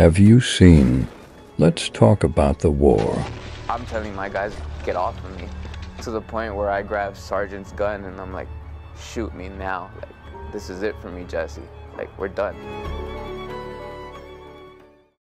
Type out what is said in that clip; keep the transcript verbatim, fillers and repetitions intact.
Have you seen Let's Talk About the War? I'm telling my guys, get off of me, to the point where I grab Sergeant's gun and I'm like, shoot me now. Like, this is it for me, Jesse. Like, we're done.